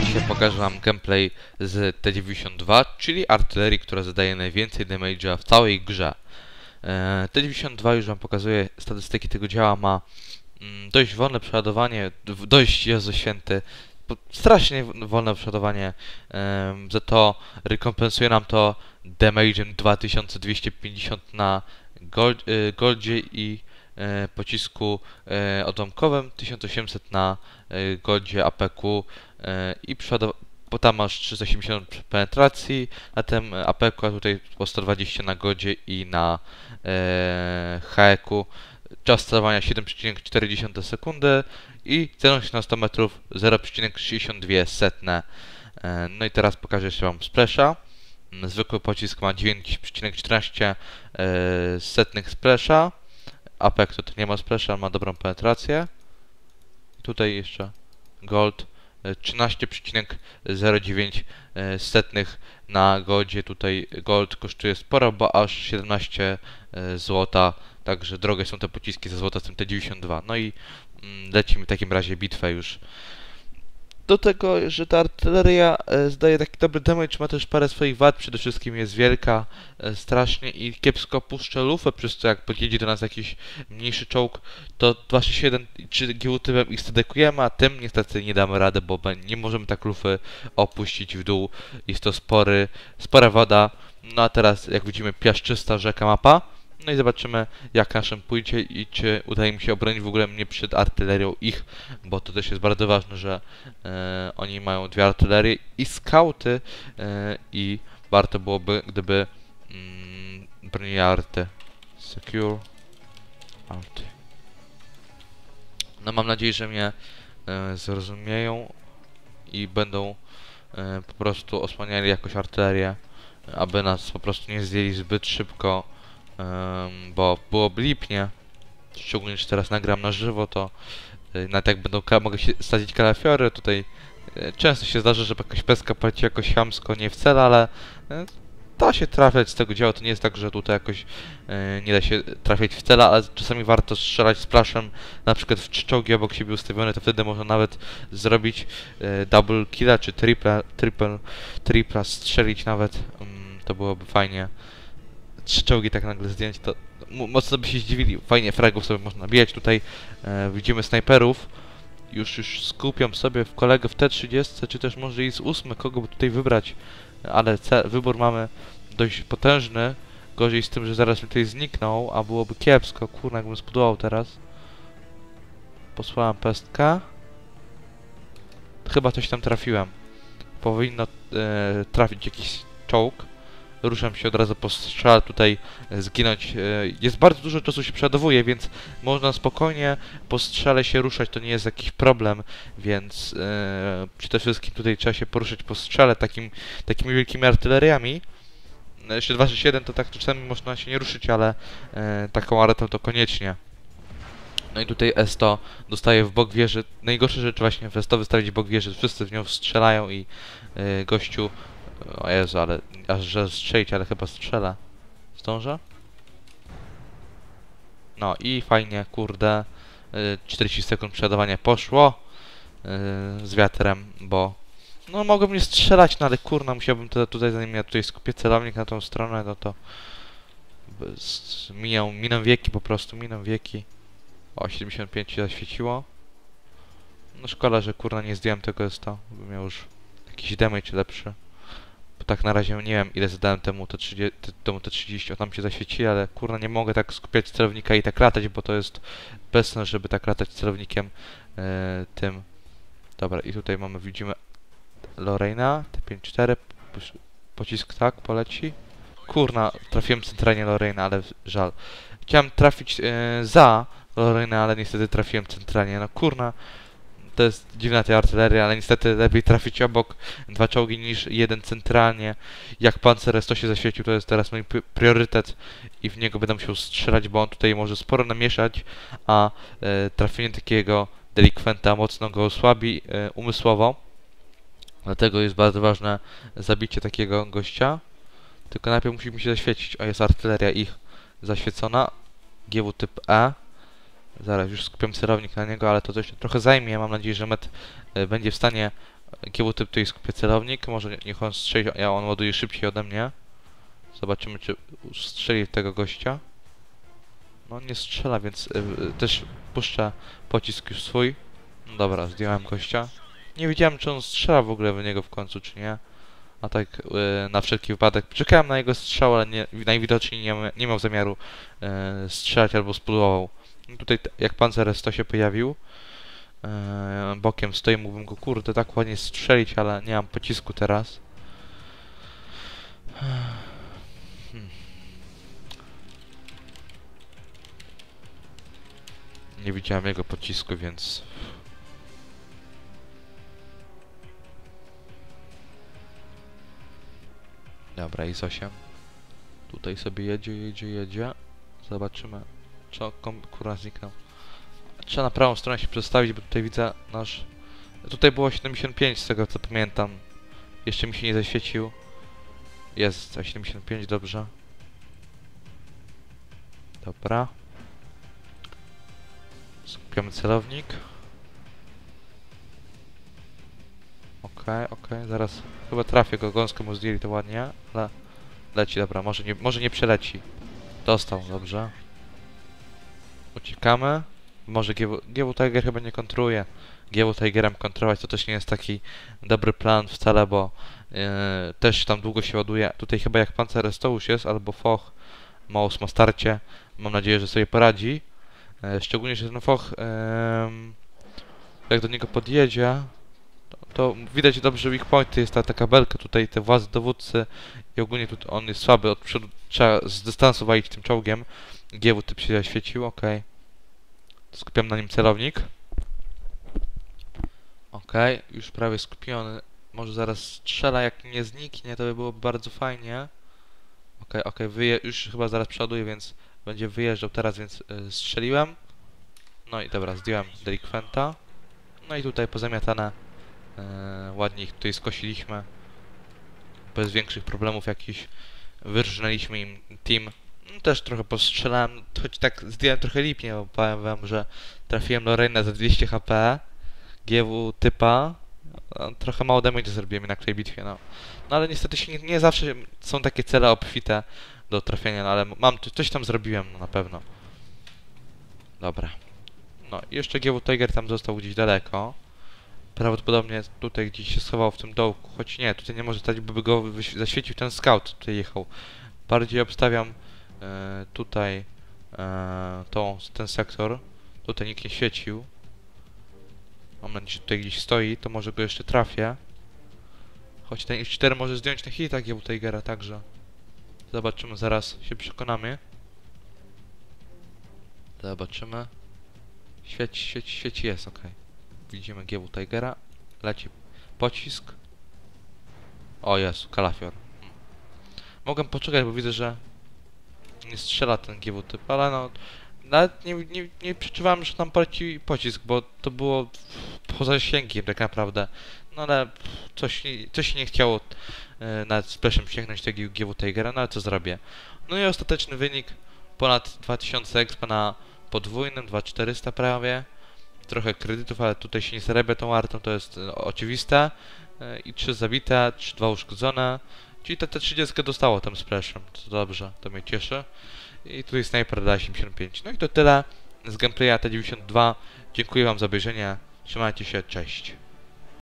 Dzisiaj pokażę wam gameplay z T92, czyli artylerii, która zadaje najwięcej damage'a w całej grze. T92, już wam pokazuję statystyki tego działa, ma dość wolne przeładowanie, dość Jezu Święty, strasznie wolne przeładowanie, za to rekompensuje nam to damage'em 2250 na goldzie i pocisku odłamkowym 1800 na goldzie APQ, i bo tam masz 380 penetracji na tym APQ, a tutaj po 120 na goldzie i na HEQ. Czas sterowania 7,4 sekundy i celność na 100 metrów 0,62. No i teraz pokażę jeszcze wam splasha. Zwykły pocisk ma 9,14 setnych splasha. APK to nie ma splasha, ma dobrą penetrację. Tutaj jeszcze Gold 13,09 setnych na goldzie. Tutaj Gold kosztuje sporo, bo aż 17 złota. Także drogie są te pociski za złota z tym T92. No i lecimy w takim razie bitwę już. Do tego, że ta artyleria zdaje taki dobry damage, ma też parę swoich wad, przede wszystkim jest wielka strasznie i kiepsko puszcza lufę, przez co jak podjedzie do nas jakiś mniejszy czołg, to 267 czy GW ich zdekujemy, a tym niestety nie damy rady, bo nie możemy tak lufy opuścić w dół. Jest to spora woda. No a teraz, jak widzimy, piaszczysta rzeka mapa. No i zobaczymy, jak naszym pójdzie i czy udaje mi się obronić w ogóle mnie przed artylerią ich, bo to też jest bardzo ważne, że oni mają dwie artylerie i skauty, i warto byłoby, gdyby broni arty. Secure arty. No mam nadzieję, że mnie zrozumieją i będą po prostu osłaniali jakoś artylerię, aby nas po prostu nie zdjęli zbyt szybko. Bo byłoby lipnie, szczególnie, że teraz nagram na żywo, to nawet jak mogę się sadzić kalafiory, tutaj często się zdarza, że jakaś peska płaci jakoś chamsko, nie w cel, ale da się trafiać z tego działu, to nie jest tak, że tutaj jakoś nie da się trafiać w cela, ale czasami warto strzelać z plashem, na przykład w trzy czołgi obok siebie ustawione, to wtedy można nawet zrobić double killa, czy tripla strzelić nawet, to byłoby fajnie. Trzy czołgi tak nagle zdjęć, to mocno by się zdziwili. Fajnie fragów sobie można bijać. Tutaj widzimy snajperów. Już skupiam sobie w kolegę w T30, czy też może i z 8, kogo by tutaj wybrać. Ale wybór mamy dość potężny. Gorzej z tym, że zaraz mi tutaj zniknął, a byłoby kiepsko. Kurna, jakbym spudował teraz. Posłałem pestkę. Chyba coś tam trafiłem. Powinno trafić jakiś czołg. Ruszam się od razu po strzał, tutaj zginąć. Jest bardzo dużo czasu się przeładowuje, więc można spokojnie po strzale się ruszać, to nie jest jakiś problem, więc przede wszystkim tutaj trzeba się poruszać po strzale takimi wielkimi artyleriami. Jeszcze 267 to tak czasami można się nie ruszyć, ale taką aretą to koniecznie. No i tutaj S1 dostaje w bok wieży. Najgorsza rzecz właśnie w S1 wystawić w bok wieży, wszyscy w nią strzelają i gościu... O Jezu, ale aż że strzelić, ale chyba strzela. Zdążę? No i fajnie, kurde. 40 sekund przeładowania poszło z wiatrem, bo... No mogłem nie strzelać, no ale kurna, musiałbym tutaj, zanim ja tutaj skupię celownik na tą stronę, no to... Miną wieki po prostu, miną wieki. O, 75 się zaświeciło. No szkoda, że kurna nie zdjąłem tego S100, bym miał już jakiś damage lepszy. Bo tak na razie nie wiem, ile zadałem temu T30, o tam się zaświeci, ale kurna nie mogę tak skupiać celownika i tak latać, bo to jest bez sensu, żeby tak latać celownikiem tym. Dobra, i tutaj mamy, widzimy Lorraina, T54, pocisk tak poleci. Kurna, trafiłem centralnie Lorraina, ale żal. Chciałem trafić za Lorraina, ale niestety trafiłem centralnie, no kurna. To jest dziwna ta artyleria, ale niestety lepiej trafić obok dwa czołgi niż jeden centralnie. Jak Panzer S1 się zaświecił, to jest teraz mój priorytet i w niego będę musiał strzelać, bo on tutaj może sporo namieszać, a trafienie takiego delikwenta mocno go osłabi umysłowo. Dlatego jest bardzo ważne zabicie takiego gościa. Tylko najpierw musimy się zaświecić. O, jest artyleria ich zaświecona. GW typ E. Zaraz już skupiam celownik na niego, ale to coś trochę zajmie. Mam nadzieję, że Met będzie w stanie... GW typ tutaj skupia celownik. Może niech on strzeli, a on ładuje szybciej ode mnie. Zobaczymy, czy strzeli tego gościa. No nie strzela, więc też puszczę pocisk już swój. No dobra, zdjąłem gościa. Nie wiedziałem, czy on strzela w ogóle w niego w końcu, czy nie. A tak na wszelki wypadek czekałem na jego strzał, ale najwidoczniej nie miał zamiaru strzelać albo spróbował. No tutaj jak Panzer S1 się pojawił, bokiem stoi, mógłbym go kurde tak ładnie strzelić, ale nie mam pocisku teraz. Nie widziałem jego pocisku, więc... Dobra, IS-8. Tutaj sobie jedzie. Zobaczymy, czy kurwa zniknął. Trzeba na prawą stronę się przestawić, bo tutaj widzę nasz... Tutaj było 75, z tego co pamiętam. Jeszcze mi się nie zaświecił. Jest, 75, dobrze. Dobra. Skupiamy celownik. Okej, zaraz chyba trafię go, gąskę mu zdjęli to ładnie, ale leci, dobra, może nie przeleci. Dostał, dobrze. Uciekamy. Może GW Tiger chyba nie kontruje. GW Tigerem kontrolować to też nie jest taki dobry plan wcale, bo też tam długo się ładuje. Tutaj chyba jak Panzer S1 już jest, albo Foch, Maus ma starcie. Mam nadzieję, że sobie poradzi. Szczególnie, że ten Foch, jak do niego podjedzie, to widać dobrze w ich pointy, jest ta kabelka tutaj, te władze dowódcy i ogólnie tu on jest słaby, od przodu trzeba z dystansu walić tym czołgiem. GW typ się zaświecił, okej. Skupiam na nim celownik. Okej, już prawie skupiony. Może zaraz strzela, jak nie zniknie, to by było bardzo fajnie. Okej, już chyba zaraz przeładuje, więc będzie wyjeżdżał teraz, więc strzeliłem. No i dobra, zdjąłem delikwenta. No i tutaj pozamiatane. Ładnie ich tutaj skosiliśmy. Bez większych problemów jakichś. Wyrżnęliśmy im team. No, też trochę postrzelałem, choć tak zdjąłem trochę lipnie, bo powiem wam, że trafiłem Lorraina za 200 HP. GW typa. Trochę mało damage zrobiłem na tej bitwie, no. No ale niestety się nie zawsze są takie cele obfite do trafienia, no ale mam coś tam zrobiłem, no, na pewno. Dobra. No i jeszcze GW Tiger tam został gdzieś daleko. Prawdopodobnie tutaj gdzieś się schował w tym dołku, choć nie, tutaj nie może stać, by go zaświecił ten scout, tutaj jechał. Bardziej obstawiam tutaj ten sektor. Tutaj nikt nie świecił. Mam nadzieję, że tutaj gdzieś stoi, to może go jeszcze trafię. Choć ten X4 może zdjąć ten hit, GW Tigera także. Zobaczymy, zaraz się przekonamy. Zobaczymy. Świeci jest, okej. Widzimy GW Tigera. Leci pocisk. O Jezu, kalafior. Mogę poczekać, bo widzę, że nie strzela ten GW typ, ale no... Nawet nie przeczuwałem, że tam poleci pocisk, bo to było poza zasięgiem tak naprawdę. No ale coś nie chciało nawet splashem sięgnąć tego GW Tigera, no ale co zrobię. No i ostateczny wynik. Ponad 2000 expa na podwójnym, 2400 prawie. Trochę kredytów, ale tutaj się nie zarabia tą artą, to jest oczywiste. I 3 zabite, 2 uszkodzone. Czyli te 30 dostało tam splashem, to dobrze, to mnie cieszy. I tutaj snajper da 75. No i to tyle z gameplaya T92. Dziękuję wam za obejrzenie, trzymajcie się, cześć.